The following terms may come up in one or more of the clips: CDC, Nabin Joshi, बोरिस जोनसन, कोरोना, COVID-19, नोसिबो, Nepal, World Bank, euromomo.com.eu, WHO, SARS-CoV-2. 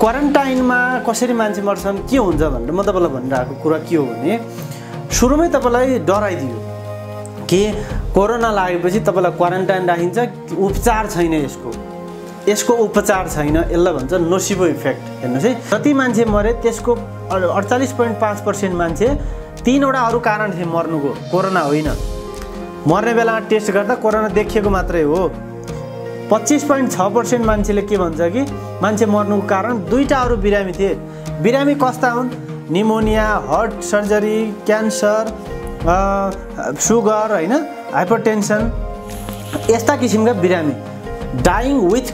Quarantine मा कसरी मान्छे मर्छन् के हुन्छ भनेर म तपाईलाई भनिरहेको कुरा के हो भने सुरुमै तपाईलाई डराइदियो के कोरोना लागेपछि तपाईलाई क्वारेन्टाइन राखिन्छ उपचार छैन यसको उपचार छैन यसलाई भन्छ नोसिबो इफेक्ट हेर्नुस् है जति मान्छे मरे त्यसको 48.5% मान्छे तीनवटा अरु कारण थिए मर्नुको कोरोना होइन मर्ने बेलामा टेस्ट गर्दा कोरोना देखिएको मात्रै हो 25.6% मान्छेले के भन्छ कि मान्छे मर्नुको कारण दुईटा अरु बिरामी थिए बिरामी कस्ता हुन् pneumonia heart surgery cancer sugar हैन हाइपरटेन्सन यस्ता किसिमका बिरामी dying with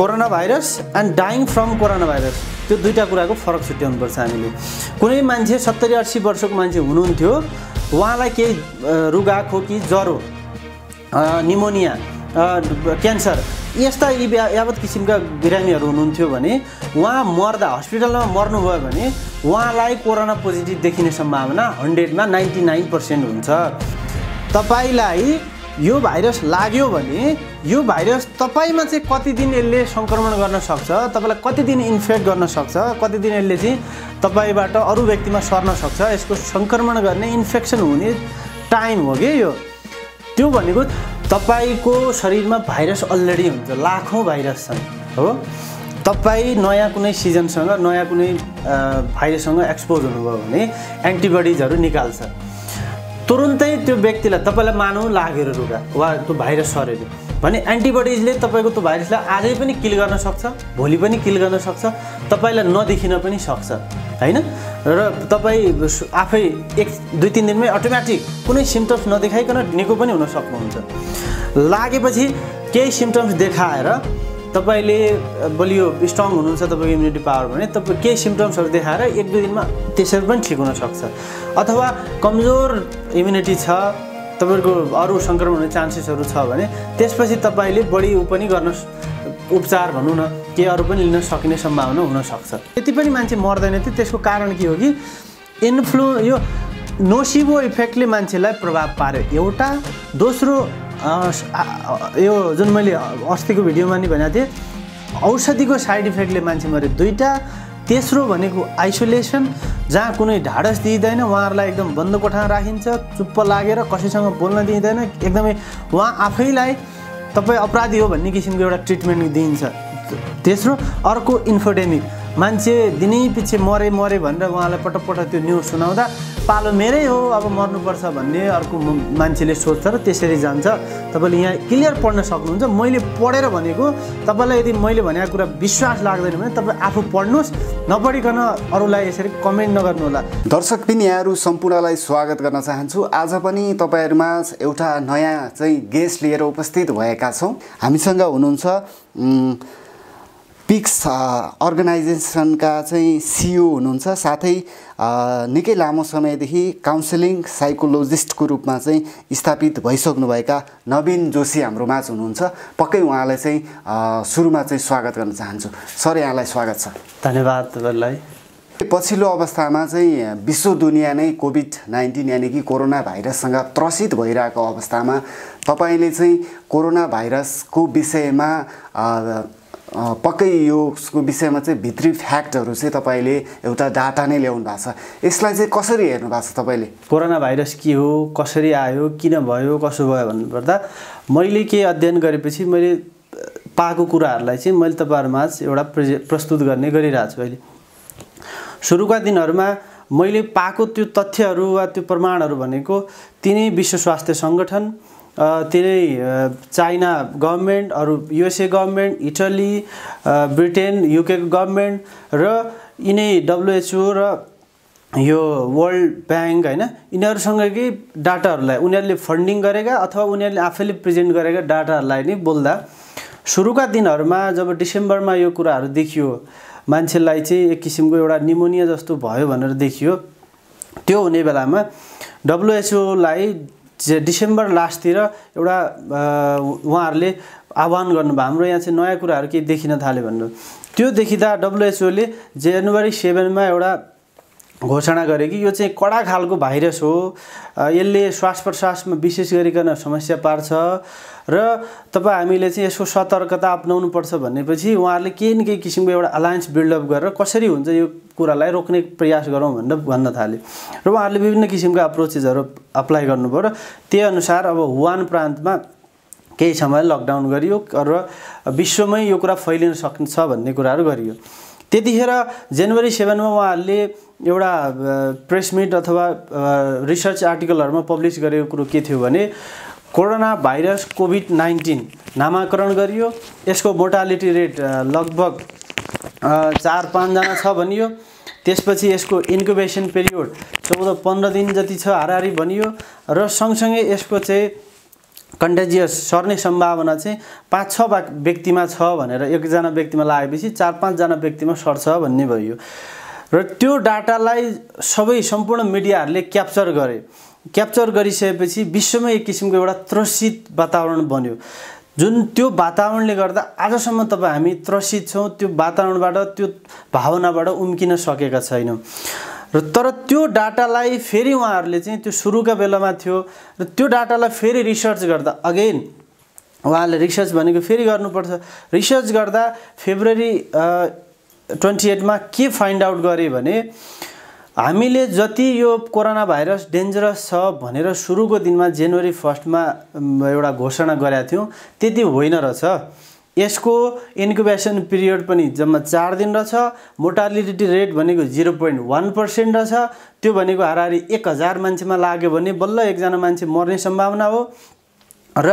कोरोना virus and dying from कोरोना virus त्यो दुईटा कुराको फरक छुट्याउनु पर्छ हामीले कुनै मान्छे 70-80 वर्षको मान्छे हुनुहुन्थ्यो उहाँलाई के रुगाखोकी ज्वरो निमोनिया क्यान्सर यस्ता यावत किसिमका बिरामीहरु हुनुहुन्थ्यो भने उहाँ मर्दा अस्पतालमा मर्नु भयो भने उहाँलाई कोरोना पोजिटिभ देखिने सम्भावना 100 मा 99% हुन्छ तपाईलाई यो भाइरस लाग्यो भने यो भाइरस तपाईमा चाहिँ कति दिन यसले संक्रमण गर्न सक्छ तपाईलाई कति दिन इन्फेक्ट गर्न सक्छ कति दिन यसले चाहिँ तपाईबाट अरु व्यक्तिमा सर्न सक्छ यसको संक्रमण गर्ने इन्फेक्सन हुने टाइम हो के यो त्यो भनेको तपाईको शरीरमा भाइरस अलरेडी हुन्छ लाखौं भाइरस छन् हो तपाई नयाँ कुनै सिजनसँग नयाँ कुनै भाइरससँग एक्सपोज हुनुभयो भने एन्टिबडीजहरु निकाल्छ तुरुन्तै त्यो व्यक्तिलाई तपाईलाई मानौ लागेर रुगा वा त्यो भाइरस सरेर भने एन्टिबडीजले तपाईको त्यो भाइरसलाई आजै पनि किल गर्न सक्छ भोलि पनि किल गर्न सक्छ तपाईलाई नदेखिन पनि सक्छ हैन र तपाई आफै 1-2-3 दिनमै अटोमेटिक कुनै सिम्पटम्स नदेखाइकन निको पनि हुन सक्नुहुन्छ लागेपछि केही सिम्पटम्स देखाएर तपाईले बलियो स्ट्रङ हुनुहुन्छ तपाईको इम्युनिटी पावर भने तपाई केही सिम्पटम्सहरु देखाएर 1-2 दिनमा त्यसै पनि ठीक हुन सक्छ अथवा कमजोर इम्युनिटी छ तपाईको अरु संक्रमण हुने चान्सेसहरु छ भने त्यसपछि तपाईले बढी उपचार गर्न उपचार भन्नु न के अरु पनि लिन सकिने सम्भावना हुन सक्छ त्यति पनि मान्छे मर्दैन थियो त्यसको कारण के हो कि इन्फ्लु यो नोसिबो इफेक्टले मान्छेलाई प्रभाव पार्यो एउटा दोस्रो यो जुन मैले अस्तिको भिडियोमा नि भनेको थिए औषधिको साइड इफेक्टले मान्छे मरे दुईटा तेस्रो भनेको आइसोलेसन जहाँ कुनै ढाडस दिइदैन उहाँहरुलाई एकदम बन्द कोठामा राखिन्छ चुप्प लागेर कसैसँग बोल्न दिइदैन एकदमै उहाँ आफैलाई तपाई अपराधी हो भन्ने किसिमको एउटा ट्रिटमेन्ट दिइन्छ तेस्रो अर्को इन्फोडेमिक मान्छे दिनैपछि मरे भनेर उहाँलाई पटकपटक त्यो न्यूज सुनाउँदा पालो मेरै हो अब मर्नुपर्छ भन्ने अर्को मान्छेले सोच्छ र त्यसरी जान्छ तपाईले यहाँ क्लियर पढ्न सक्नुहुन्छ मैले पढेर भनेको तपाईलाई यदि मैले भनेको कुरा विश्वास लाग्दैन भने तपाई आफू पढ्नुस् नपढिकन अरूलाई यसरी कमेन्ट नगर्नु होला दर्शक पनि यहाँहरु सम्पूर्णलाई स्वागत गर्न चाहन्छु आज पनि तपाईहरुमा एउटा नयाँ चाहिँ गेस्ट लिएर उपस्थित भएका छौं हामीसँग हुनुहुन्छ पिक्स अर्गनाइजेशन का चाहिँ सीईओ हुनुहुन्छ साथै निकै लामो समयदेखि काउन्सेलिङ साइकोलोजिस्ट को रूपमा चाहिँ स्थापित भइसक्नु भएका नवीन जोशी हाम्रो माझ हुनुहुन्छ पक्कै उहाँलाई चाहिँ सुरुमा चाहिँ स्वागत गर्न चाहन्छु सर यहाँलाई स्वागत छ धन्यवाद तपाईलाई पछिल्लो अवस्थामा चाहिँ विश्व दुनिया नै कोभिड-19 यानी कि कोरोना भाइरससँग त्रसित भइरहेको अवस्थामा तपाईले चाहिँ कोरोना भाइरसको विषयमा पक्कै यसको विषयमा चाहिँ भित्री फ्याक्टहरु चाहिँ तपाईले एउटा डाटा नै ल्याउनु भएको छ यसलाई चाहिँ कसरी हेर्नु भएको छ तपाईले कोरोना भाइरस के हो कसरी आयो किन भयो कसो भयो भन्नु पर्दा मैले के अध्ययन गरेपछि मैले पाएको कुराहरुलाई चाहिँ मैले तपाईहरुमाझ एउटा प्रस्तुत गर्ने गरिरहेछु अहिले सुरुका दिनहरुमा मैले पाएको त्यो तथ्यहरु वा त्यो प्रमाणहरु भनेको तिनै विश्व स्वास्थ्य संगठन चाइना गभर्नमेन्ट अरु USA government Italy Britain UK को गभर्नमेन्ट र यिनै WHO र यो वर्ल्ड बैंक हैन यिनीहरुसँगै डाटाहरुलाई उनीहरुले फन्डिङ गरेका अथवा उनीहरुले आफैले प्रेजेन्ट गरेका डाटाहरुलाई नि बोल्दा सुरुका दिनहरुमा जब डिसेम्बरमा यो कुराहरु देखियो मान्छेलाई चाहिँ एक किसिमको एउटा निमोनिया जस्तो भयो भनेर देखियो त्यो हुने बेलामा WHO लाई डिसेम्बर लास्टतिर एउटा उहाँहरुले आह्वान गर्नुभयो हाम्रो यहाँ चाहिँ नयाँ कुराहरु के देखिन थाले भन्नु त्यो देखिदा WHO ले जनवरी 7 मा एउटा घोषणा गरे कि यो चाहिँ कडा खालको भाइरस हो यसले श्वास प्रश्वासमा विशेष गरिकन समस्या पार्छ र तपाई हामीले चाहिँ यसको सतर्कता अपनाउनु पर्छ भनेपछि उहाँहरूले के न के किसिमको एउटा अलायन्स बिल्ड अप गरेर कसरी हुन्छ यो कुरालाई रोक्ने प्रयास गरौँ भनेर भन्न थाले र उहाँहरूले विभिन्न किसिमका अप्रोचेसहरु अप्लाई गर्नुभयो र त्यही अनुसार अब वुहान प्रान्तमा केही समय लकडाउन गरियो र विश्वमै यो कुरा फैलिन सक्छ भन्ने कुराहरु गरियो त्यतिखेर जनवरी 7 मा उहाँहरूले एउटा प्रेस मिट अथवा रिसर्च आर्टिकलहरुमा पब्लिश गरेको कुरा के थियो भने कोरोना भाइरस कोभिड-19 नामकरण गरियो यसको मोर्टालिटी रेट लगभग 4-5 जना छ भनियो त्यसपछि यसको इन्क्युबेसन पिरियड 14-15 दिन जति छ हाराहारी भनियो र सँगसँगै यसको चाहिँ कन्टेजियस सर्ने सम्भावना चाहिँ 5-6 व्यक्तिमा छ भनेर एकजना व्यक्तिमा लागेपछि 4-5 जना व्यक्तिमा सर्छ भन्ने भयो र त्यो डाटालाई सबै सम्पूर्ण मिडियाहरुले क्याप्चर गरे क्याप्चर गरिसकेपछि विश्वमै एक किसिमको एउटा त्रसित वातावरण बन्यो जुन त्यो वातावरणले गर्दा आजसम्म तपाई हामी त्रसित छौं त्यो वातावरणबाट त्यो भावनाबाट उम्किन सकेका छैनौं र तर त्यो डाटालाई फेरि उहाँहरूले चाहिँ त्यो सुरुका बेलामा थियो र त्यो डाटालाई फेरि रिसर्च गर्दा अगेन उहाँले रिसर्च भनेको फेरि गर्नुपर्छ रिसर्च गर्दा फेब्रुअरी 28 मा के फाइन्ड आउट गरे भने हामीले जति यो कोरोना भाइरस डेन्जरस छ भनेर सुरुको दिनमा जनवरी 1 मा एउटा घोषणा गरेका थियौं त्यति होइन रहेछ यसको इन्क्युबेसन पिरियड पनि जम्मा 4 दिन रहेछ मोर्टालिटी रेट भनेको 0.1% रहेछ त्यो भनेको हाराहारी 1000 मान्छेमा लाग्यो भने बल्ल एकजना मान्छे मर्ने सम्भावना हो र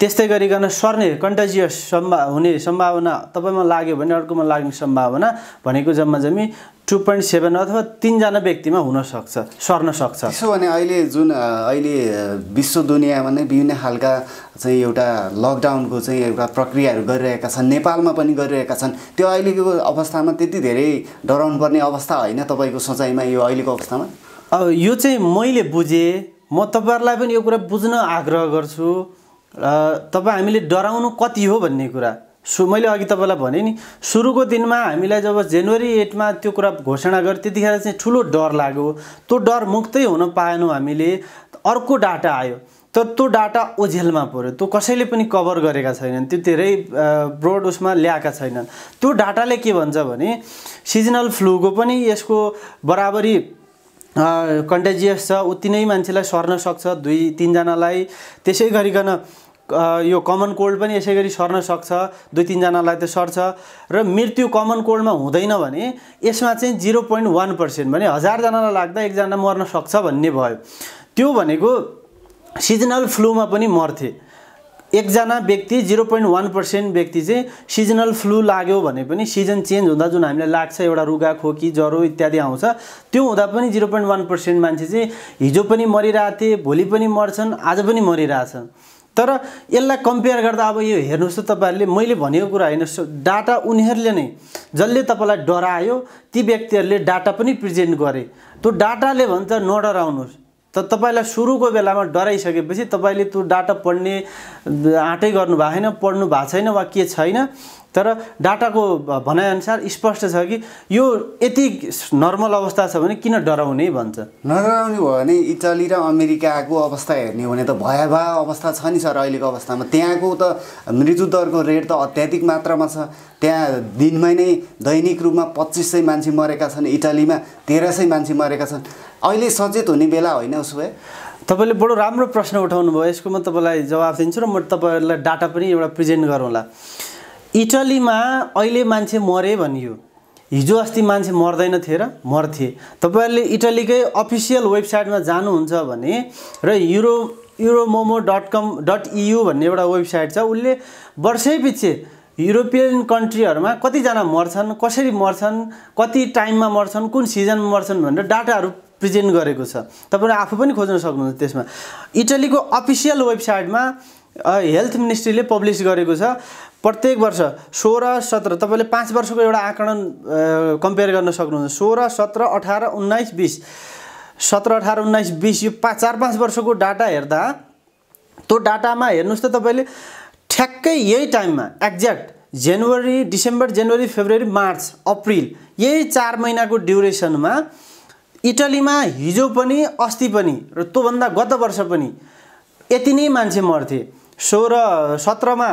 त्यस्तै गरिकन सर्ने कन्टेजियस हुने सम्भावना तपाईमा लाग्यो भने अर्कोमा लाग्ने सम्भावना भनेको जम्मा जम्मी 2.7 अथवा 3 जना व्यक्तिमा हुन सक्छ सर्न सक्छ त्यसो भने अहिले जुन अहिले विश्व दुनियामा नै विभिन्न हालका चाहिँ एउटा लकडाउनको चाहिँ एउटा प्रक्रियाहरू गरिरहेका छन् नेपालमा पनि गरिरहेका छन् त्यो अहिलेको अवस्थामा त्यति धेरै डराउनु पर्ने अवस्था हैन तपाईको सोचाइमा यो अहिलेको अवस्थामा अब यो चाहिँ मैले बुझे म तपाईहरुलाई पनि यो कुरा बुझ्न आग्रह गर्छु तपाई हामीले डराउनु कति हो भन्ने कुरा मैले अघि तपाईलाई भने नि सुरुको दिनमा हामीलाई जब जनवरी 8 मा त्यो कुरा घोषणा गरे त्यतिखेर चाहिँ ठूलो डर लाग्यो त्यो डर मुक्तै हुन पाएनौ हामीले अर्को डाटा आयो तर त्यो डाटा ओझेलमा पर्यो त्यो कसैले पनि कभर गरेका छैनन् त्यो धेरै ब्रोड उसमा ल्याएका छैनन् त्यो डाटाले के भन्छ भने सिजनल फ्लूको पनि यसको बराबरी कन्टेजियस छ उति नै मान्छेलाई सर्न सक्छ 2-3 जनालाई त्यसै गरिकन यो कमन कोल्ड पनि यसैगरी सर्न सक्छ 2-3 जनालाई त सर्छ र मृत्यु कमन कोल्डमा हुँदैन भने यसमा चाहिँ 0.1% भने 1000 जनालाई लाग्दा एकजना मर्न सक्छ भन्ने भयो त्यो भनेको सिजनल फ्लूमा पनि मर्थे एकजना व्यक्ति 0.1% व्यक्ति चाहिँ सिजनल फ्लू लाग्यो भने पनि सिजन चेन्ज हुँदा जुन हामीलाई लाग्छ एउटा रुगा खोकी ज्वरो इत्यादि आउँछ त्यो हुँदा पनि 0.1% मान्छे चाहिँ हिजो पनि मरिराथे भोलि पनि मर्छन् आज पनि मरिराछन् तर यसलाई कम्पेयर गर्दा अब यो हेर्नुस् त तपाईहरुले मैले भनेको कुरा हैन डाटा उनीहरुले नै जसले तपाईलाई डरायो ती व्यक्तिहरुले डाटा पनि प्रेजेन्ट गरे त्यो डाटाले भन्छ नडराउनुस् त तपाईलाई सुरुको बेलामा डराइसकेपछि तपाईले त्यो डाटा पढ्ने आँटै गर्नु भएको हैन पढ्नु भएको छैन वा के छैन तर डाटाको भनाइ अनुसार स्पष्ट छ कि यो यति नर्मल अवस्था छ भने किन डराउने भन्छ नडराउने हो भने इटाली र अमेरिकाको अवस्था हेर्ने हो भने त भयावह अवस्था छ नि सर अहिलेको अवस्थामा त्यहाँको त मृत्यु दरको रेट त अत्याधिक मात्रामा छ त्यहाँ दिनमै नै दैनिक रूपमा 2500 मान्छे मरेका छन् इटालीमा 1300 मान्छे मरेका छन् अहिले सचेत हुने बेला हैन उसो भए तपाईले बडो राम्रो प्रश्न उठाउनु भयो यसको म तपाईलाई जवाफ दिन्छु र म तपाईलाई डाटा पनि एउटा प्रेजेन्ट गरौँला इटालीमा अहिले मान्छे मरे भनियो हिजो अस्ति मान्छे मर्दैन थिए र मर्थे तपाईहरुले इटालीकै अफिशियल वेबसाइटमा जानुहुन्छ भने र euromomo.com.eu भन्ने एउटा वेबसाइट छ उले वर्षैपछि युरोपियन कन्ट्रीहरुमा कति जना मर्छन् कसरी मर्छन् कति टाइममा मर्छन् कुन सिजनमा मर्छन् भनेर डाटाहरु प्रेजेन्ट गरेको छ तपाईहरु आफै पनि खोज्न सक्नुहुन्छ त्यसमा इटालीको अफिशियल वेबसाइटमा हेल्थ मिनिस्ट्रीले पब्लिश गरेको छ प्रत्येक वर्ष 16-17 तपाईले 5 वर्षको एउटा आकलन कम्पेयर गर्न सक्नुहुन्छ 16, 17, 18, 19, 20 17, 18, 19, 20 यो 4-5 वर्षको डाटा हेर्दा त्यो डाटामा हेर्नुस् त तपाईले ठ्याक्कै यही टाइममा एक्ज्याक्ट जनवरी डिसेम्बर जनवरी फेब्रुअरी मार्च अप्रिल यही 4 महिनाको ड्युरेसनमा इटलीमा हिजो पनि अस्ति पनि र त्यो भन्दा गत वर्ष पनि यति नै मान्छे मर्थे 16-17 मा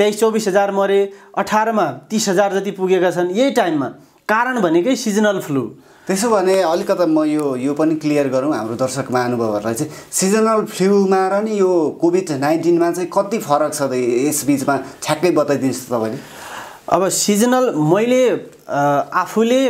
23-24 हजार मरे 18 मा 30 हजार जति पुगेका छन् यही टाइममा कारण भनेकै सिजनल फ्लू त्यसो भने अलिकता म यो पनि क्लियर गरौँ हाम्रो दर्शक महानुभावहरुलाई चाहिँ सिजनल फ्लूमा र नि यो कोभिड-19 मा चाहिँ कति फरक छ यस बीचमा ठ्याक्कै बताइदिनुस् त तपाईले अब सिजनल मैले आफूले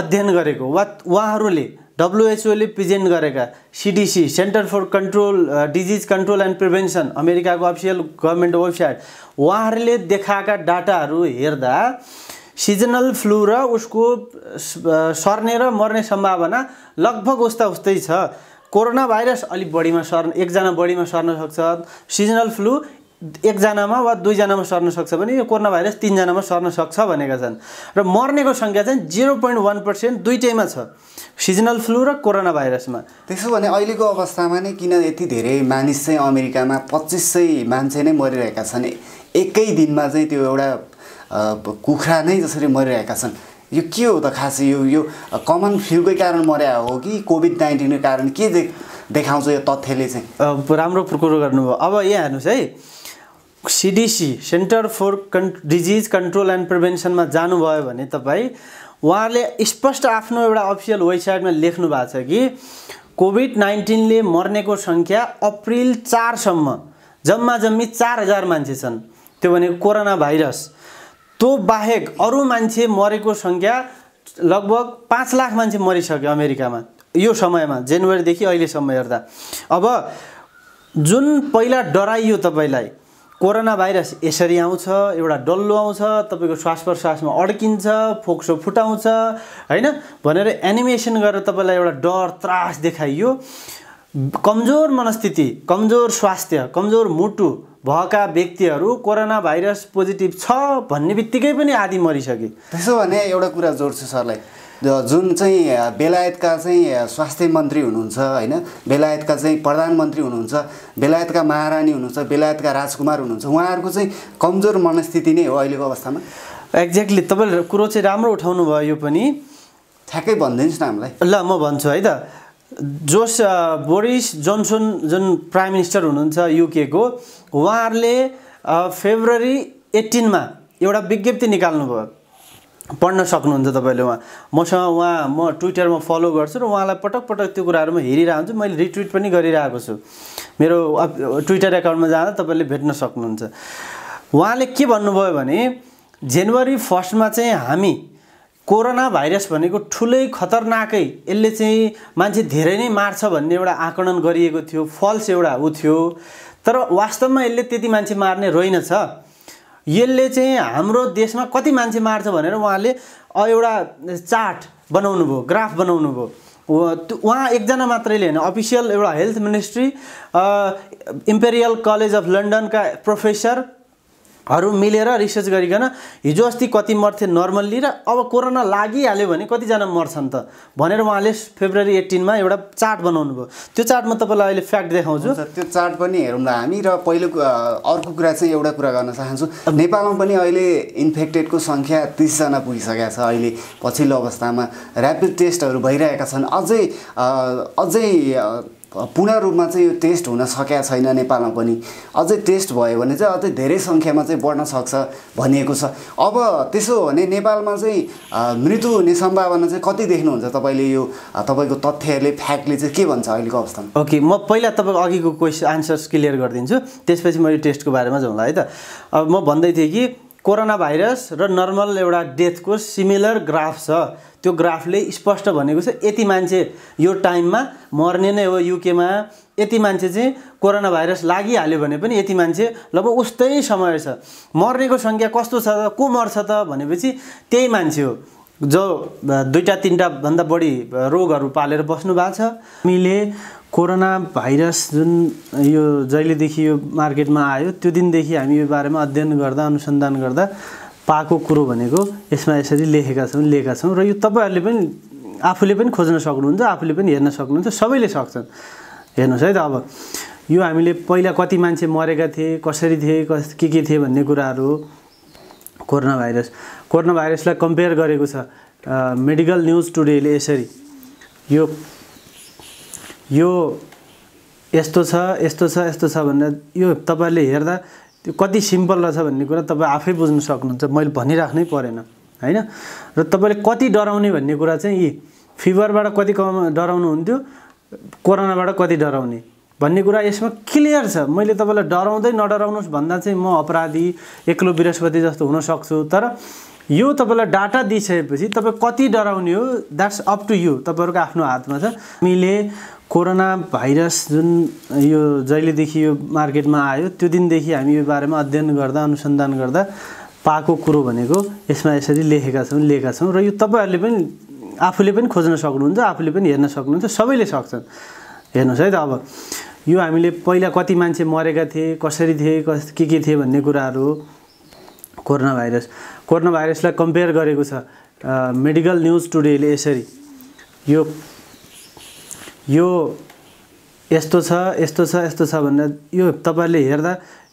अध्ययन गरेको वा उहाँहरुले WHO ले प्रेजेन्ट गरेका CDC center for control disease control and prevention अमेरिकाको अफिसियल गभर्नमेन्ट वेबसाइट उहाँहरुले देखाएका डाटाहरु हेर्दा सीजनल फ्लू र उसको सर्ने र मर्ने सम्भावना लगभग उस्तै छ कोरोना भाइरस अलि बढीमा सर्न एक जना बढीमा सर्न सक्छ सीजनल फ्लू एक जनामा वा दुई जनामा सर्न सक्छ भने यो कोरोना भाइरस तीन जनामा सर्न सक्छ भनेका छन् र मर्नेको संख्या चाहिँ 0.1% दुईटैमा छ सीजनल फ्लू र कोरोना भाइरसमा त्यसो भने अहिलेको अवस्थामा नै किन यति धेरै मानिस चाहिँ अमेरिकामा 2500 मान्छे नै मरिरहेका छन् एकै दिनमा चाहिँ त्यो एउटा कुखरा नै जसरी मरिरहेका छन् यो के हो त खासै यो कमन फ्लूकै कारण मर्या हो कि कोभिड-19 को कारण के देखाउँछ यो तथ्यले चाहिँ राम्रो प्रकुरो गर्नुभयो अब यहाँ हेर्नुस् है CDC center for disease control and prevention मा जानु भयो भने तपाई उहाँले स्पष्ट आफ्नो एउटा अफिसियल वेबसाइटमा लेख्नु भएको छ कि कोभिड-19 ले मर्नेको संख्या अप्रिल 4 सम्म जम्मा जम्मी 4000 मान्छे छन् त्यो भनेको कोरोना भाइरस तो बाहेक अरु मान्छे मरेको संख्या लगभग 5 लाख मान्छे मरिसक्यो अमेरिकामा यो समयमा जनवरी देखि अहिले सम्म हेर्दा अब जुन पहिला डराइयो तपाईलाई कोरोना भाइरस यसरी आउँछ एउटा डल्लो आउँछ तपाईको श्वास प्रश्वासमा अड्किन्छ फोक्सो फुटाउँछ हैन भनेर एनिमेसन गरेर तपाईलाई एउटा डर त्रास देखाइयो कमजोर मनस्थिति कमजोर स्वास्थ्य कमजोर मुटु भएका व्यक्तिहरु कोरोना भाइरस पोजिटिभ छ भन्ने बित्तिकै पनि आदि मरिसके त्यसो भने एउटा कुरा जोड्छु सरलाई जुन चाहिँ बेलायतका चाहिँ स्वास्थ्य मन्त्री हुनुहुन्छ हैन बेलायतका चाहिँ प्रधानमन्त्री हुनुहुन्छ बेलायतका महारानी हुनुहुन्छ बेलायतका राजकुमार हुनुहुन्छ उहाँहरुको चाहिँ कमजोर मनस्थिति नै हो अहिलेको अवस्थामा एक्ज्याक्टली तपाईले कुरा चाहिँ राम्रो उठाउनु भयो यो पनि ठ्याक्कै भन्दिनुस् न हामीलाई ल म भन्छु है त जोस बोरिस जोनसन जुन प्राइम मिनिस्टर हुनुहुन्छ यूके को उहाँहरुले फेब्रुअरी 18 मा एउटा विज्ञप्ति निकाल्नु भयो पढ्न सक्नुहुन्छ तपाईले उहाँ मसँग उहाँ म ट्विटरमा फलो गर्छु र उहाँलाई पटक पटक त्यो कुराहरुमा हेरिरहन्छु मैले रिट्विट पनि गरिरहेको छु मेरो ट्विटर अकाउन्टमा जाँदा तपाईले भेट्न सक्नुहुन्छ उहाँले के भन्नुभयो भने जनवरी 1 मा चाहिँ हामी कोरोना भाइरस भनेको ठुलै खतरनाकै यसले चाहिँ मान्छे धेरै नै मार्छ भन्ने एउटा आकलन गरिएको थियो फल्स एउटा उ थियो तर वास्तवमा यसले त्यति मान्छे मार्ने होइन छ यसले चाहिँ हाम्रो देशमा कति मान्छे मार्छ भनेर उहाँले एउटा चार्ट बनाउनु भयो ग्राफ बनाउनु भयो उहाँ एकजना मात्रैले हैन अफिसियल एउटा health ministry imperial college of London का प्रोफेसर हरु मिलेर रिसर्च गरिकन हिजो अस्ति कति मर्थे नर्मल्ली र अब कोरोना लागिहाल्यो भने कति जना मर्छन् त भनेर उहाँले फेब्रुअरी 18 मा एउटा चार्ट बनाउनु भयो त्यो चार्ट म तपाईलाई अहिले फ्याक्ट देखाउँछु त्यो चार्ट पनि हेरौँ न हामी र पहिलो अर्को कुरा चाहिँ एउटा कुरा गर्न चाहन्छु नेपालमा पनि अहिले इन्फेक्टेड को संख्या 30 जना पुगिसकेको छ अहिले पछिल्लो अवस्थामा र्यापिड टेस्टहरु भइरहेका छन् अझै पूर्ण रूपमा चाहिँ यो टेस्ट हुन सकेको छैन नेपालमा पनि अझै टेस्ट भयो भने चाहिँ अझै धेरै संख्यामा चाहिँ बढ्न सक्छ भनिएको छ अब त्यसो भने नेपालमा चाहिँ मृत्यु हुने सम्भावना चाहिँ कति देख्नुहुन्छ तपाईले यो तपाईको तथ्यहरुले फ्याक्टले चाहिँ के भन्छ अहिलेको अवस्थामा ओके म पहिला तपाईको अघिको क्वेशन आन्सर्स क्लियर गर्दिन्छु त्यसपछि म यो टेस्टको बारेमा जाउँला है त अब म भन्दै थिए कि कोरोना भाइरस र नर्मल एउटा डेथको सिमिलर ग्राफ छ त्यो ग्राफले स्पष्ट भनेको छ यति मान्छे यो टाइममा मर्ने नै हो यूके मा यति मान्छे चाहिँ कोरोना भाइरस लागिहाल्यो भने पनि यति मान्छे लगभग उस्तै समय छ मर्नेको संख्या कस्तो छ को मर्छ त भनेपछि त्यही मान्छे हो जो दुईटा तीनटा भन्दा बढी रोगहरु पालेर बस्नु भएको छ हामीले कोरोना भाइरस जुन यो जहिले देखि यो मार्केटमा आयो त्यो दिन देखि हामी यो बारेमा अध्ययन गर्दा अनुसन्धान गर्दा पाको कुरो भनेको यसमा यसरी लेखेका छौं र यो तपाईहरुले पनि आफूले पनि खोज्न सक्नुहुन्छ आफूले पनि हेर्न सक्नुहुन्छ सबैले सक्छन् हेर्नुस् है त अब यो हामीले पहिला कति मान्छे मरेका थिए कसरी थिए के थिए भन्ने कुराहरु हो कोरोना भाइरसलाई कम्पेयर गरेको छ मेडिकल न्यूज टुडेले यसरी यो यस्तो छ भन्ने यो तपाईहरुले हेर्दा त्यो कति सिम्पल रहेछ भन्ने कुरा तपाई आफै बुझ्न सक्नुहुन्छ मैले भनिराख्नै परेन हैन र तपाईले कति डराउने भन्ने कुरा चाहिँ यी फिभरबाट कति डराउनु हुन्थ्यो कोरोनाबाट कति डराउने भन्ने कुरा यसमा क्लियर छ मैले तपाईलाई डराउँदै नडराउनुस् भन्दा चाहिँ म अपराधी एक्लो बृहस्पति जस्तो हुन सक्छु तर यो तपाईलाई डाटा दिइसकेपछि तपाई कति डराउने हो दैट्स अप टु यु तपाईहरुको आफ्नो हातमा छ हामीले कोरोना भाइरस जुन यो जहिले देखि यो मार्केटमा आयो त्यो दिन देखि हामी यो बारेमा अध्ययन गर्दा अनुसन्धान गर्दा पाएको कुरो भनेको यसमा यसरी लेखेका छौं र यो तपाईहरुले पनि आफूले पनि खोज्न सक्नुहुन्छ आफूले पनि हेर्न सक्नुहुन्छ सबैले सक्छन् हेर्नुस् है त अब यो हामीले पहिला कति मान्छे मरेका थिए कसरी थिए के थिए भन्ने कुराहरु कोरोना भाइरसलाई कम्पेयर गरेको छ मेडिकल न्यूज टुडेले यसरी यो यस्तो छ भन्ने यो तपाईले हेर्दा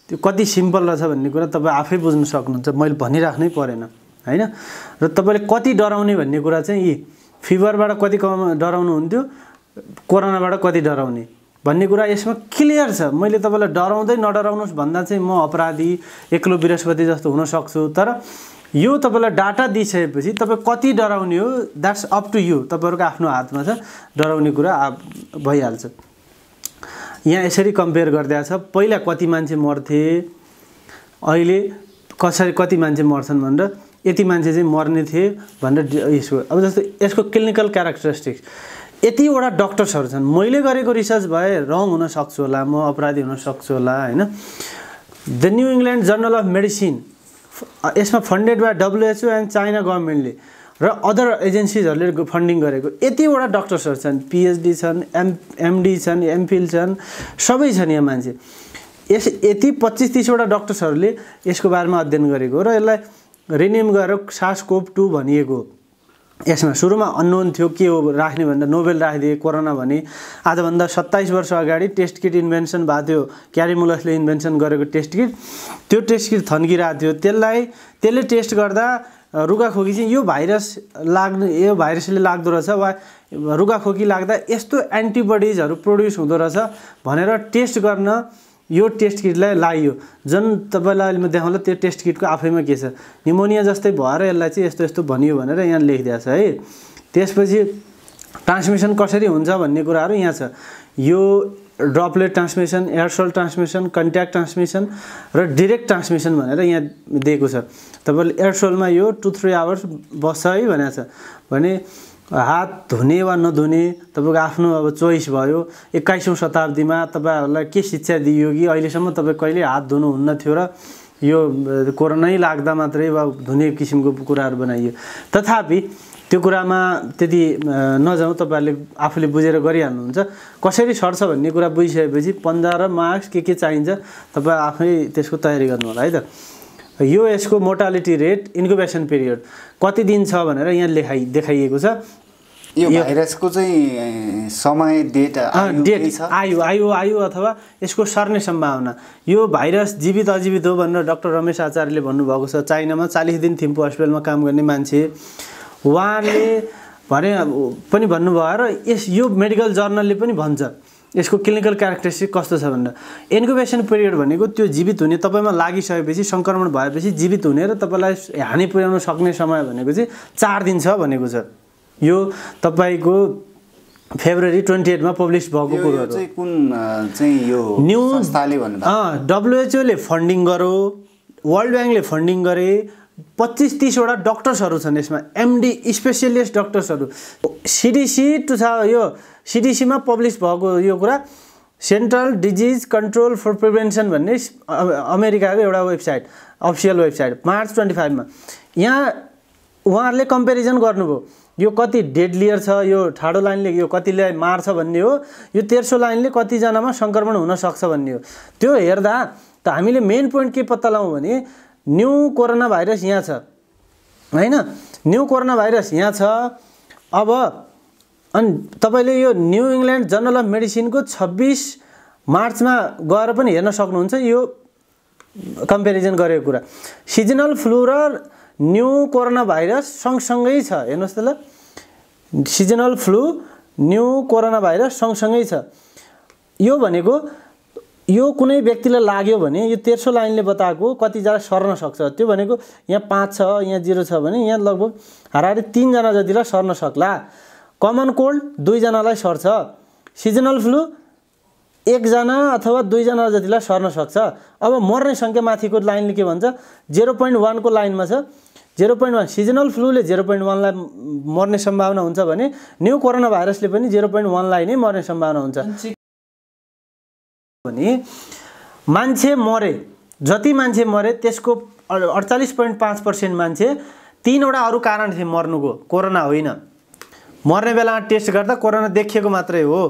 त्यो कति सिम्पल रहेछ भन्ने कुरा तपाई आफै बुझ्न सक्नुहुन्छ मैले भनिराख्नै परेन हैन र तपाईले कति डराउने भन्ने कुरा चाहिँ यी फिभरबाट कति डराउनु हुन्थ्यो कोरोनाबाट कति डराउने भन्ने कुरा यसमा क्लियर छ मैले तपाईलाई डराउँदै नडराउनुस् भन्दा चाहिँ म अपराधी एक्लो बृहस्पति जस्तो हुन सक्छु तर यो तपाईलाई डाटा दिइसकेपछि तपाई कति डराउने हो दैट्स अप टु यु तपाईहरुको आफ्नो हातमा छ डराउने कुरा भइहाल्छ यहाँ यसरी कम्पेयर गर्दै छ पहिला कति मान्छे मर्थे अहिले कसरी कति मान्छे मर्छन् भनेर यति मान्छे चाहिँ मर्ने थिए भनेर यसो अब जस्तो यसको क्लिनिकल क्यारेक्टरिस्टिक्स यति वडा डाक्टर्सहरु छन् मैले गरेको रिसर्च भए रङ हुन सक्छ होला म अपराधी हुन सक्छु होला हैन the new England journal of medicine यसमा funded by WHO and China गभर्नमेन्टले र अदर एजेन्सीजहरुले फन्डिङ गरेको यति वडा डाक्टर्सहरु छन् पीएचडी छन् एमडी छन् एमफिल छन् सबै छन् यहाँ मान्छे यस यति 25-30 वडा डाक्टर्सहरुले यसको बारेमा अध्ययन गरेको र यसलाई रिनेम गरेर SARS-CoV-2 भनिएको यसमा सुरुमा अननोन थियो के हो राख्ने भन्दा नोभेल राखिदिए कोरोना भने आज भन्दा 27 वर्ष अगाडि टेस्ट किट इन्भेन्सन भएको थियो क्यारिमुलसले इन्भेन्सन गरेको टेस्ट किट त्यो टेस्ट किट थन्किरा थियो त्यसले टेस्ट गर्दा रुगाखोकी चाहिँ यो भाइरसले लाग्दो रहेछ वा रुगाखोकी लाग्दा यस्तो एन्टिबडीजहरु प्रोड्युस हुँदो रहेछ भनेर टेस्ट गर्न यो टेस्ट किटलाई लायो जन तपाईलाई म देखाउँला त्यो टेस्ट किटको आफैमा के छ निमोनिया जस्तै भएर यसलाई चाहिँ यस्तो यस्तो भनियो भनेर यहाँ लेखिदिया छ है त्यसपछि ट्रान्समिसन कसरी हुन्छ भन्ने कुराहरु यहाँ छ यो droplet transmission aerosol transmission contact transmission र डाइरेक्ट ट्रान्समिसन भनेर यहाँ दिएको छ तपाईले एयरसोलमा यो 2-3 आवर्स बस्छ है भनेछ भने हात धुने वा नधुने तपाईको आफ्नो अब चोइस भयो 21औं शताब्दीमा तपाईहरुलाई के शिक्षा दिइयो कि अहिले सम्म तपाई कहिले हात धुनु हुन्न थियो र यो कोरोना लाग्दा मात्रै वा धुने किसिमको कुराहरु बनाइयो तथापि त्यो कुरामा त्यति नजाऊ तपाईहरुले आफूले बुझेर गरिहाल्नुहुन्छ कसरी सर्छ भन्ने कुरा बुझिसकेपछि पन्जा र मास्क के चाहिन्छ तपाई आफै त्यसको तयारी गर्नु होला है त यो यसको मोर्टालिटी रेट इन्क्युबेसन पिरियड कति दिन छ भनेर यहाँ देखाइएको छ यो भाइरसको चाहिँ समय डेट आयु अथवा यसको सर्ने सम्भावना यो भाइरस जीवित अजीवित हो भनेर डाक्टर रमेश आचार्यले भन्नुभएको छ चाइनामा 40 दिन थिम्पू अस्पतालमा काम गर्ने मान्छे उहाँले पनि भन्नुभयो र यो मेडिकल जर्नलले पनि भन्छ यसको क्लिनिकल क्यारेक्टरिस्टिक कस्तो छ भनेर इन्क्युबेसन पिरियड भनेको त्यो जीवित हुने तपाईमा लागिसकेपछि संक्रमण भएपछि जीवित हुने र तपाईलाई हानि पुर्याउन सक्ने समय भनेको चाहिँ 4 दिन छ भनेको छ यो तपाईको फेब्रुअरी 28 मा पब्लिश भएको कुरा हो यो चाहिँ कुन चाहिँ यो संस्थाले भन्नुभयो WHO ले फन्डिङ गर्यो वर्ल्ड बैंक ले फन्डिङ गरे 25-30 वटा डाक्टर्सहरु छन् यसमा एमडी स्पेशलिस्ट डाक्टर्सहरु CDC मा पब्लिश भएको यो कुरा central disease control for prevention भन्ने अमेरिकाको एउटा वेबसाइट अफिसियल वेबसाइट मार्च 25 मा यहाँ उहाँहरुले कम्पेरिजन गर्नुभयो यो कति डेडलियर छ यो ठाडो लाइनले यो कतिलाई मार्छ भन्ने हो यो तेर्सो लाइनले कति जनामा संक्रमण हुन सक्छ भन्ने हो त्यो हेर्दा त हामीले मेन पोइन्ट के पत्ता लगाऊ भने न्यू कोरोना भाइरस यहाँ छ हैन न्यू कोरोना भाइरस यहाँ छ अब अनि तपाईले यो new England journal of medicine को 26 मार्च मा गएर पनि हेर्न सक्नुहुन्छ यो कम्पेरिजन गरेको कुरा सिजनल फ्लू र न्यू कोरोना भाइरस सँगसँगै छ हेर्नुस् त ल seasonal flu new कोरोना virus सँगसँगै छ। यो भनेको यो कुनै व्यक्तिलाई लाग्यो भने यो तेर्सो लाइनले बताएको कति जना सर्न सक्छ त्यो भनेको यहाँ 5 छ यहाँ 0 छ भने यहाँ लगभग हाराहारी 3 जना जतिलाई सर्न सक्ला। कमन कोल्ड 2 जनालाई सर्छ, सिजनल फ्लू 1 जना अथवा 2 जना जतिलाई सर्न सक्छ। अब मर्ने संख्या माथिको लाइनले के भन्छ 0.1 को लाइनमा छ, 0.1 सीजनल फ्लूले 0.1 लाई मर्ने सम्भावना हुन्छ भने न्यू कोरोना भाइरसले पनि 0.1 लाई नै मर्ने सम्भावना हुन्छ। भने मान्छे मरे, जति मान्छे मरे त्यसको 48.5% मान्छे तीनवटा अरु कारण थिए मर्नुको, कोरोना होइन। मर्ने बेलामा टेस्ट गर्दा कोरोना देखिएको मात्रै हो।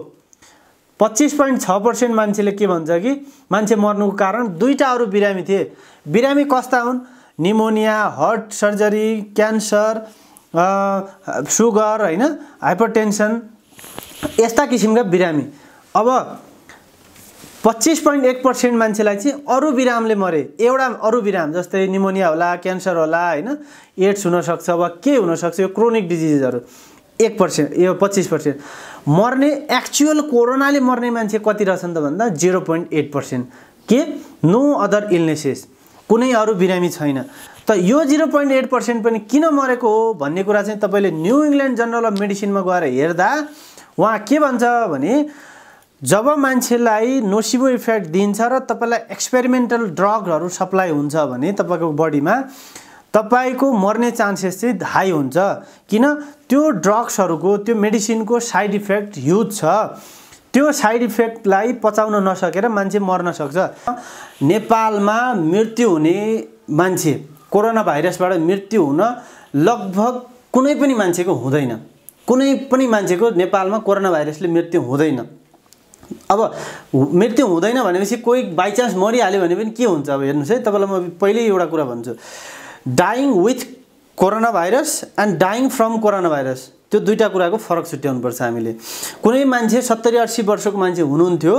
25.6% मान्छेले के भन्छ कि मान्छे मर्नुको कारण दुईटा अरु बिरामी थिए। बिरामी कस्ता हुन्? Pneumonia, heart surgery, cancer, sugar हैन, हाइपरटेन्सन यस्ता किसिमका बिरामी। अब 25.1% मान्छेलाई चाहिँ अरु बिरामले मरे, एउटा अरु बिराम जस्तै निमोनिया होला, क्यान्सर होला हैन, एड्स हुन सक्छ वा के हुन सक्छ यो क्रोनिक डिजीजहरु 1% यो 25%। मर्ने एक्चुअल कोरोनाले मर्ने मान्छे कति रहछन् त भन्दा 0.8% के नो अदर इलनेसेस, कुनै अरु बिरामी छैन। त यो 0.8% पनि किन मरेको हो भन्ने कुरा चाहिँ तपाईले new England journal of medicine मा गएर हेर्दा वहा के भन्छ भने जब मान्छेलाई नोसिबो इफेक्ट दिन्छ र तपाईलाई एक्सपेरिमेन्टल ड्रगहरु सप्लाई हुन्छ भने तपाईको बडीमा तपाईको मर्ने चान्सेस चाहिँ हाई हुन्छ किन त्यो ड्रग्सहरुको त्यो मेडिसिनको साइड इफेक्ट ह्युज छ। त्यो साइड इफेक्टलाई पचाउन नसकेर मान्छे मर्न सक्छ। नेपालमा मृत्यु हुने मान्छे कोरोना भाइरसबाट मृत्यु हुन लगभग कुनै पनि मान्छेको हुँदैन, कुनै पनि मान्छेको नेपालमा कोरोना भाइरसले मृत्यु हुँदैन। अब मृत्यु हुँदैन भनेपछि कोही बाइ चान्स मरिहाल्यो भने पनि के हुन्छ अब हेर्नुस् है। तपाईलाई म पहिल्यै एउटा कुरा भन्छु, dying with कोरोना virus and dying from कोरोना virus त्यो दुईटा कुराको फरक छुट्याउनु पर्छ हामीले। कुनै मान्छे 70-80 वर्षको मान्छे हुनुहुन्थ्यो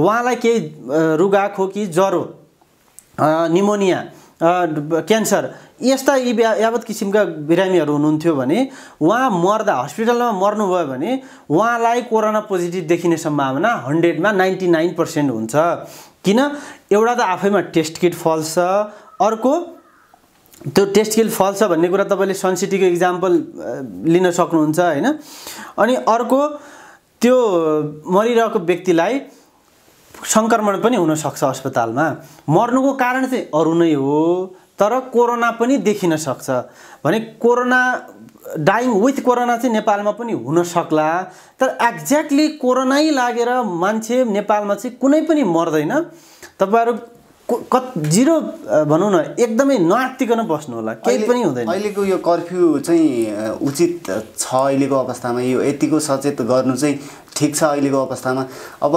उहाँलाई केही रुगा खोकी ज्वरो निमोनिया क्यान्सर यस्ता यावत किसिमका बिरामीहरु हुनुहुन्थ्यो भने उहाँ मर्दा अस्पतालमा मर्नु भयो भने उहाँलाई कोरोना पोजिटिभ देखिने सम्भावना 100 मा 99% हुन्छ। किन? एउटा त आफैमा टेस्ट किट फल्स छ, अर्को त्यो टेस्ट किट फल्स भन्ने कुरा तपाईले सनसिटीको एक्जाम्पल लिन सक्नुहुन्छ हैन। अनि अर्को त्यो मरिरहेको व्यक्तिलाई संक्रमण पनि हुन सक्छ अस्पतालमा। मर्नुको कारण चाहिँ अरु नै हो तर कोरोना पनि देखिन सक्छ भने कोरोना डाइङ विथ कोरोना चाहिँ नेपालमा पनि हुन सक्ला। तर एक्ज्याक्टली कोरोनाै लागेर मान्छे नेपालमा चाहिँ कुनै पनि मर्दैन। तपाईहरु कत जीरो भनौ न एकदमै नआत्तिकन बस्नु होला, केही पनि हुँदैन। अहिलेको यो कर्फ्यु चाहिँ उचित छ अहिलेको अवस्थामा, यो यतिको सचेत गर्नु चाहिँ ठीक छ अहिलेको अवस्थामा। अब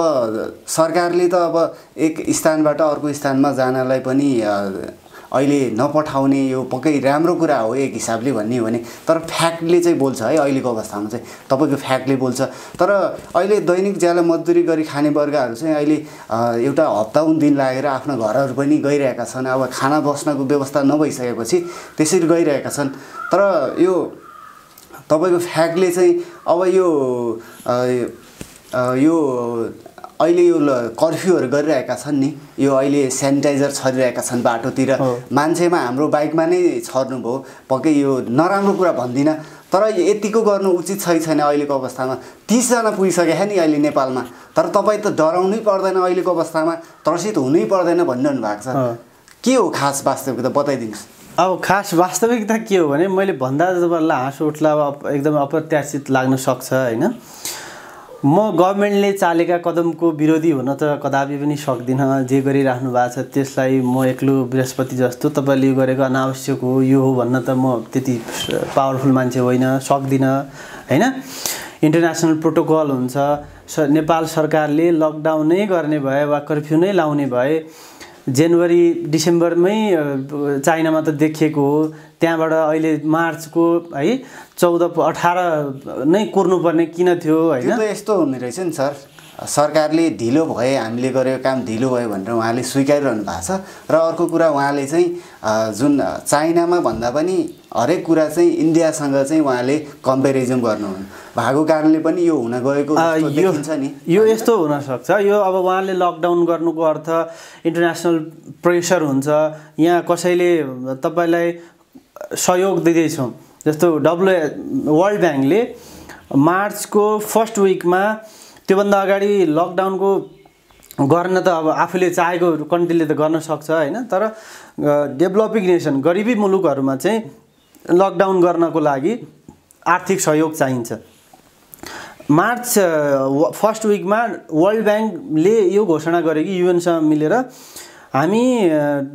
सरकारले त अब एक स्थानबाट अर्को स्थानमा जानलाई पनि अहिले नपठाउने यो पक्कै राम्रो कुरा हो एक हिसाबले भन्ने हो भने, तर फ्याक्टले चाहिँ बोल्छ है अहिलेको अवस्थामा चाहिँ तपाईको फ्याक्टले बोल्छ। तर अहिले दैनिक ज्याला मजदुरी गरी खाने वर्गहरु चाहिँ अहिले एउटा हप्ता 19 दिन लागेर आफ्नो घरहरु पनि गइरहेका छन्। अब खाना बस्नको व्यवस्था नभइसकेपछि त्यसरी गइरहेका छन्। तर यो तपाईको फ्याक्टले चाहिँ अब यो अहिले यो कर्फ्यूहरु गरिरहेका छन् नि, यो अहिले स्यानिटाइजर छरिरहेका छन् बाटोतिर, मान्छेमा हाम्रो बाइकमा नै छर्नु भो पक्कै यो नराम्रो कुरा भन्दिन तर यतिको गर्नु उचित छैन अहिलेको अवस्थामा। 30 जना पुगिसकेछ नि अहिले नेपालमा, तर तपाई त डराउनै पर्दैन अहिलेको अवस्थामा, त्रसित हुनै पर्दैन भन्नु भएको छ। के हो खास वास्तविकता बताइदिनुस्। अब खास वास्तविकता के हो भने मैले भन्दा तपाईलाई हाँस उठ्ला एकदम अप्रत्याशित लाग्न सक्छ हैन। म गभर्नमेन्टले चालेका कदमको विरोधी हुन त कदापि पनि सक्दिन। जे गरिराख्नु भएको छ त्यसलाई म एक्लो बृहस्पति जस्तो तपाईले गरेको अनावश्यक हो यो हो भन्न त म त्यति पावरफुल मान्छे होइन, सक्दिन हैन। इन्टरनेशनल प्रोटोकल हुन्छ, नेपाल सरकारले लकडाउन नै गर्ने भए वा कर्फ्यु नै लाउने भए जनवरी डिसेम्बरमै चाइनामा त देखिएको हो, त्यहाँबाट अहिले मार्चको है 14-18 नै कुर्नुपर्ने किन थियो हैन। त्यो त यस्तो हुने रहेछ नि सर, सरकारले ढिलो भए हामीले गरेको काम ढिलो भयो भनेर उहाँले स्वीकारिरहनु भएको छ र अर्को कुरा उहाँले चाहिँ जुन चाइनामा भन्दा पनि हरेक कुरा चाहिँ इन्डियासँग चाहिँ उहाँले कम्पेरिजन गर्नुहुन्न भएको कारणले पनि यो हुन गएको देखिन्छ नि यो यस्तो हुन सक्छ यो अब उहाँले लकडाउन गर्नुको अर्थ इन्टरनेशनल प्रेसर हुन्छ यहाँ कसैले तपाईलाई सहयोग दिदै छ जस्तो वर्ल्ड बैंकले मार्च को फर्स्ट वीक में त्यो भन्दा अगाडि लकडाउन को गर्न त अब आफूले चाहेको कन्ट्रीले त गर्न सक्छ हैन तर डेभलपिङ नेसन गरिबी मुलुकहरुमा चाहिँ लकडाउन गर्नको लागि आर्थिक सहयोग चाहिन्छ मार्च फर्स्ट वीक में वर्ल्ड बैंकले यो घोषणा गरे कि यूएन सँग मिलेर हामी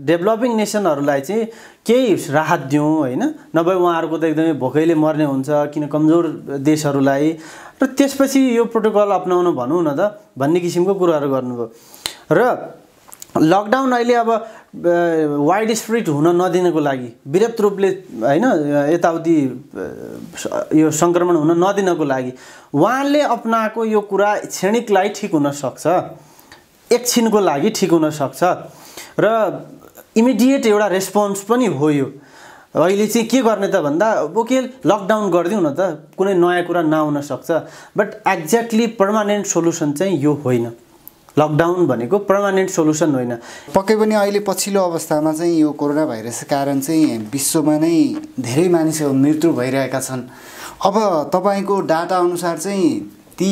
डेभलपिङ नेसनहरुलाई चाहिँ केही राहत दिउँ हैन नभए उहाँहरुको त एकदमै भोकैले मर्ने हुन्छ किन कमजोर देशहरुलाई र त्यसपछि यो प्रोटोकल अपनाउनु भन्नु न त भन्ने किसिमको कुराहरु गर्नुभयो र लकडाउन अहिले अब वाइड स्प्रेड हुन नदिनको लागि वृहत रूपले हैन यताउति यो संक्रमण हुन नदिनको लागि उहाँले अपनाएको यो कुरा क्षणिकलाई ठीक हुन सक्छ एकछिनको लागि ठीक हुन सक्छ र इमिडिएट एउटा रेस्पोन्स पनि हो यो अहिले चाहिँ के गर्ने त भन्दा ओके लकडाउन गर्दिउँ न त कुनै नयाँ कुरा नआउन सक्छ बट एक्ज्याक्टली पर्मानेन्ट सोलुसन चाहिँ यो होइन लकडाउन भनेको पर्मानेन्ट सोलुसन होइन पक्कै पनि अहिले पछिल्लो अवस्थामा चाहिँ यो कोरोना भाइरसको कारण चाहिँ विश्वमा नै धेरै मानिसहरु मृत्यु भइरहेका छन् अब तपाईको डाटा अनुसार चाहिँ ती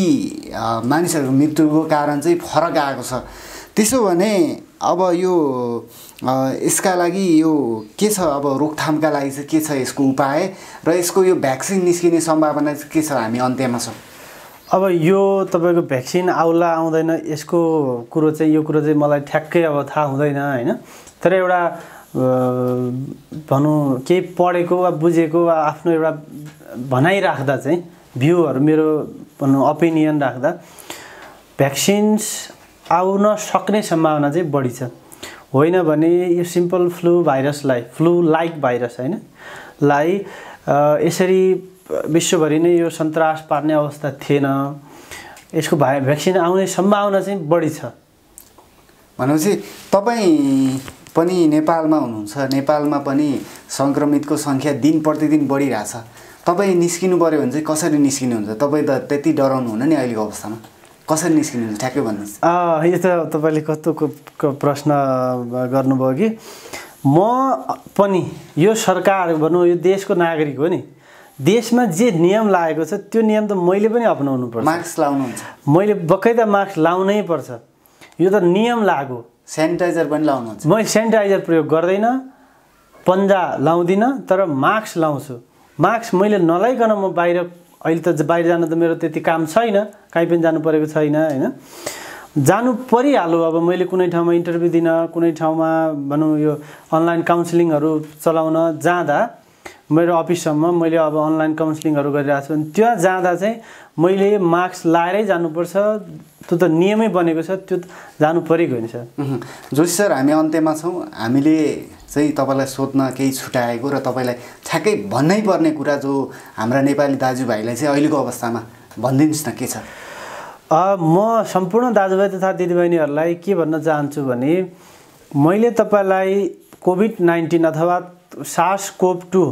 मानिसहरुको मृत्युको कारण चाहिँ फरक आएको छ त्यसो भने अब यो यसका लागि यो के छ अब रोकथामका लागि चाहिँ के छ यसको उपाय र यसको यो भ्याक्सिन निस्किने सम्भावना के छ हामी अन्त्यमा छौं अब यो तपाईको भ्याक्सिन आउला आउँदैन यसको कुरो चाहिँ यो कुरो चाहिँ मलाई ठ्याक्कै अब थाहा हुँदैन हैन तर एउटा भनौं केही पढेको वा बुझेको वा आफ्नो एउटा भनाइ राख्दा चाहिँ भ्यूहरु मेरो भनौं ओपिनियन राख्दा भ्याक्सिन्स आउन सक्ने सम्भावना चाहिँ बढी छ होइन भने यो सिम्पल फ्लू भाइरसलाई फ्लू लाइक भाइरस हैन लाई यसरी विश्वभरि नै यो सन्तास पार्ने अवस्था थिएन यसको भ्याक्सिन आउने सम्भावना चाहिँ बढी छ भनेपछि तपाई पनि नेपालमा हुनुहुन्छ नेपालमा पनि संक्रमितको संख्या दिन प्रतिदिन बढिरहेछ तपाई निस्किनु पर्यो भने चाहिँ कसरी निस्किनुहुन्छ तपाई त त्यति डराउनु हुन्न नि अहिलेको अवस्थामा कसरी निस्किनु ठ्याक्कै भन्नुस् यो त तपाईले कतोको प्रश्न गर्नुभयो कि म पनि यो सरकार भनौं यो देशको नागरिक हो नि देशमा जे नियम लागेको छ त्यो नियम त मैले पनि अपनाउनु पर्छ मास्क लाउनु हुन्छ मैले बकैदा मास्क लाउनै पर्छ यो त नियम लागो स्यानिटाइजर पनि लाउनु हुन्छ म स्यानिटाइजर प्रयोग गर्दैन पन्जा लाउँदिन तर मास्क लाउँछु मास्क मैले नलाइकन म बाहिर अहिले त बाहिर जान त मेरो त्यति काम छैन कहीँ पनि जानु परेको छैन हैन जानु परिहाल्यो अब मैले कुनै ठाउँमा इन्टरभ्यु दिन कुनै ठाउँमा भनौं यो अनलाइन काउन्सलिङहरु चलाउन जाँदा मेरो अफिससम्म मैले अब अनलाइन काउन्सलिङहरु गरिरहेको छु त्यहाँ जाँदा चाहिँ मैले मास्क लाएरै जानुपर्छ त्यो त नियमै बनेको छ त्यो जानु परेको होइन सर जोशी सर हामी अन्त्यमा छौं हामीले चाहिँ तपाईलाई सोध्न केही छुटाएको र तपाईलाई ठ्याक्कै भन्नै पर्ने कुरा जो हाम्रा नेपाली दाजुभाइलाई चाहिँ अहिलेको अवस्थामा भन्दिनुस् न के छ म सम्पूर्ण दाजुभाइ तथा दिदीबहिनीहरुलाई के भन्न चाहन्छु भने मैले तपाईलाई कोभिड-19 अथवा SARS-CoV-2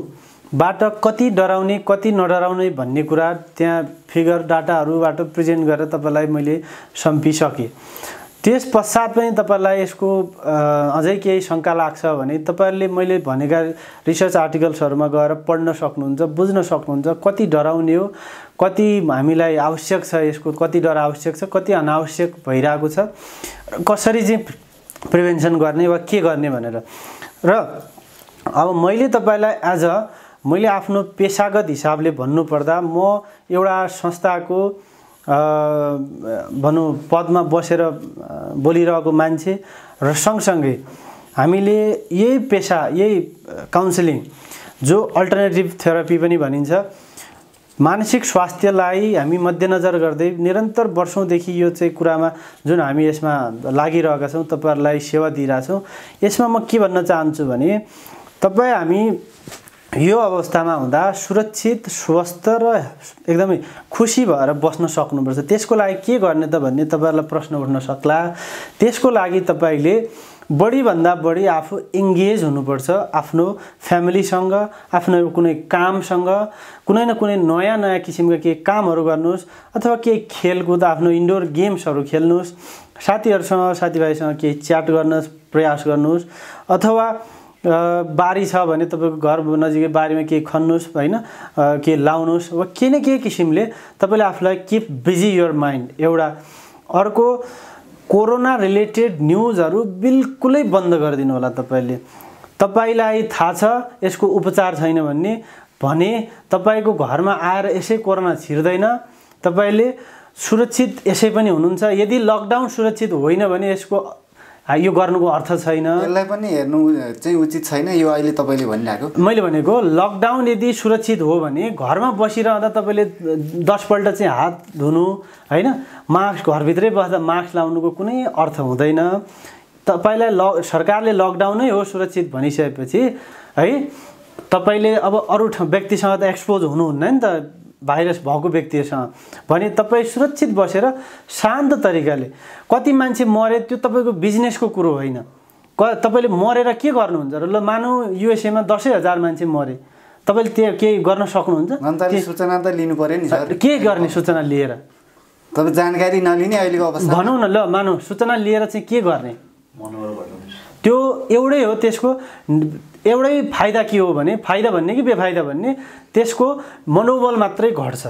बाट कति डराउने कति नडराउने भन्ने कुरा त्यहाँ फिगर डाटाहरुबाट प्रेजेन्ट गरेर तपाईलाई मैले सम्पिसके त्यस पश्चात पनि तपाईलाई यसको अझै केही शंका लाग्छ भने तपाईहरुले मैले भनेका रिसर्च आर्टिकल्सहरुमा गएर पढ्न सक्नुहुन्छ बुझ्न सक्नुहुन्छ कति डराउने हो कति हामीलाई आवश्यक छ यसको कति डर आवश्यक छ कति अनावश्यक भइरहेको छ कसरी चाहिँ प्रिभेन्सन गर्ने वा के गर्ने भनेर र अब मैले तपाईलाई एज अ मैले आफ्नो पेशागत हिसाबले भन्नु पर्दा म एउटा संस्थाको भनौं पदमा बसेर बोलिरहेको मान्छे र सँगसँगै हामीले यही पेशा यही काउन्सलिङ जो अल्टरनेटिभ थेरापी पनि भनिन्छ मानसिक स्वास्थ्यलाई हामी मध्यनजर गर्दै निरन्तर वर्षौंदेखि यो चाहिँ कुरामा जुन हामी यसमा लागिरहेका छौं तपाईहरुलाई सेवा दिइराछौं यसमा म के भन्न चाहन्छु भने तपाई हामी यो अवस्थामा हुँदा सुरक्षित स्वस्थ र एकदमै खुशी भएर बस्न सक्नुपर्छ त्यसको लागि के गर्ने त भन्ने तपाईहरुलाई प्रश्न उठ्न सक्ला त्यसको लागि तपाईले बढी भन्दा बढी आफू एंगेज हुनुपर्छ आफ्नो फ्यामिली सँग आफ्नो कुनै काम सँग कुनै न कुनै नयाँ नयाँ किसिमका के कामहरु गर्नुस् अथवा के खेलकुद आफ्नो इन्डोर गेम्सहरु खेल्नुस् साथीहरुसँग साथीभाइसँग के च्याट गर्न प्रयास गर्नुस् अथवा बारी छ भने तपाईको घर नजिकै बारीमा के खन्नुस् हैन के लाउनुस् वा किन के किसिमले तपाईले आफूलाई कीप बिजी योर माइन्ड एउटा अर्को कोरोना रिलेटेड न्यूजहरु बिल्कुलै बन्द गर्दिनु होला तपाईले तपाईलाई थाहा छ यसको उपचार छैन भन्ने भने तपाईको घरमा आएर यसै कोरोना छिर्दैन तपाईले सुरक्षित यसै पनि हुनुहुन्छ यदि लकडाउन सुरक्षित होइन भने यसको यो गर्नुको अर्थ छैन यसलाई पनि हेर्नु चाहिँ उचित छैन यो अहिले तपाईले भनिराको मैले भनेको लकडाउन यदि सुरक्षित हो भने घरमा बसिरहँदा तपाईले 10 पल्ट चाहिँ हात धुनु हैन मास्क घर भित्रै बस्दा मास्क लाउनुको कुनै अर्थ हुँदैन तपाईलाई सरकारले लकडाउन नै हो सुरक्षित भनिसकेपछि है तपाईले अब अरु व्यक्तिसँग त एक्सपोज हुनुहुन्न नि त भाइरस भएको व्यक्तिसँग भने तपाई सुरक्षित बसेर शान्त तरिकाले कति मान्छे मरे त्यो तपाईको बिजनेसको कुरो होइन तपाईले मरेर के गर्नुहुन्छ र ल मानौ युएसए मा 10000 मान्छे मरे तपाईले त्यो केही गर्न सक्नुहुन्छ जनताले सूचना त लिनु पर्यो नि सर के गर्ने सूचना लिएर तपाई जानकारी नलिने अहिलेको अवस्था भनौ न ल मानौ सूचना लिएर चाहिँ के गर्ने मनोबल बढाउनुस् त्यो एउटै हो त्यसको एउटै फाइदा के हो भने फाइदा भन्ने कि बेफाइदा भन्ने त्यसको मनोबल मात्रै घट्छ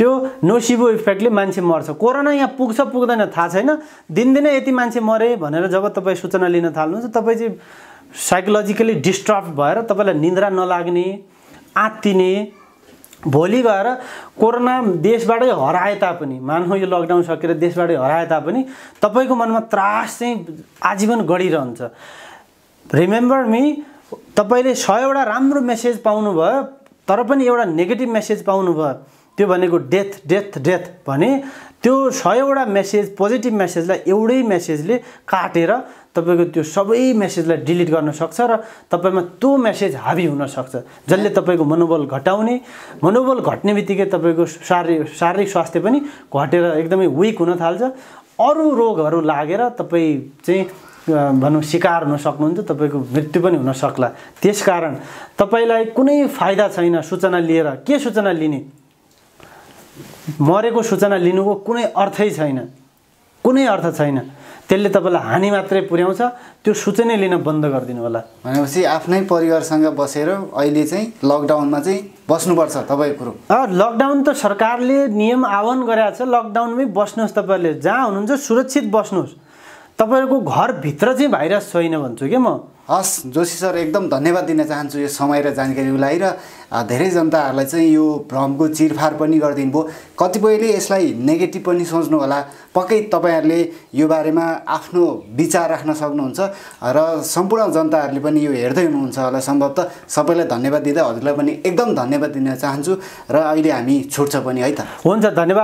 त्यो नोसिबो इफेक्टले मान्छे मर्छ कोरोना यहाँ पुग्छ पुग्दैन थाहा छैन दिनदिनै यति मान्छे मरे भनेर जब तपाई सूचना लिन थाल्नुहुन्छ तपाई चाहिँ साइकोलोजिकली डिस्टर्ब भएर तपाईलाई निद्रा नलाग्ने आत्तिने भोलि गएर कोरोना देशबाटै हराए तापनि मानौ यो लकडाउन सकेर देशबाटै हराए तापनि तपाईको मनमा त्रास चाहिँ आजीवन गडिरहन्छ रिमेम्बर मी तपाईले 100 वटा राम्रो मेसेज पाउनु भयो तर पनि एउटा नेगेटिभ मेसेज पाउनु भयो त्यो भनेको डेथ डेथ डेथ भने त्यो 100 वटा मेसेज पोजिटिभ मेसेजलाई एउटै मेसेजले काटेर तपाईको त्यो सबै मेसेजलाई डिलिट गर्न सक्छ र तपाईमा त्यो मेसेज हावी हुन सक्छ जसले तपाईको मनोबल घट्नेबित्तिकै तपाईको शारीरिक स्वास्थ्य पनि घटेर एकदमै वीक हुन थाल्छ अरु रोगहरु लागेर तपाई चाहिँ भन्नु शिकार हुन सक्नुहुन्छ तपाईको मृत्यु पनि हुन सक्ला त्यसकारण तपाईलाई कुनै फाइदा छैन सूचना लिएर के सूचना लिने मरेको सूचना लिनुको कुनै अर्थै छैन त्यसले तपाईलाई हानि मात्रै पुर्याउँछ त्यो सूचना लिन बन्द गर्दिनु होला भनेपछि आफ्नै परिवारसँग बसेर अहिले चाहिँ लकडाउनमा चाहिँ बस्नुपर्छ तपाईहरु लकडाउन त सरकारले नियम आह्वान गरेको छ लकडाउनमै बस्नुस् तपाईले जहाँ हुनुहुन्छ सुरक्षित बस्नुस् तपाईहरुको घर भित्र चाहिँ भाइरस छैन भन्छु के म हस जोशी सर एकदम धन्यवाद दिन चाहन्छु यो समय र जानकारी उलाई र धेरै जनताहरुलाई चाहिँ यो भ्रमको चिरफार पनि गर्दिनु भो कतिपयले यसलाई नेगेटिभ पनि सोच्नु होला पक्कै तपाईहरुले यो बारेमा आफ्नो विचार राख्न सक्नुहुन्छ र सम्पूर्ण जनताहरुले पनि यो हेर्दै हुनुहुन्छ होला सम्भवतः सबैलाई धन्यवाद दिदै हजुरलाई पनि एकदम धन्यवाद दिन चाहन्छु र अहिले हामी छुट्छ पनि है त हुन्छ धन्यवाद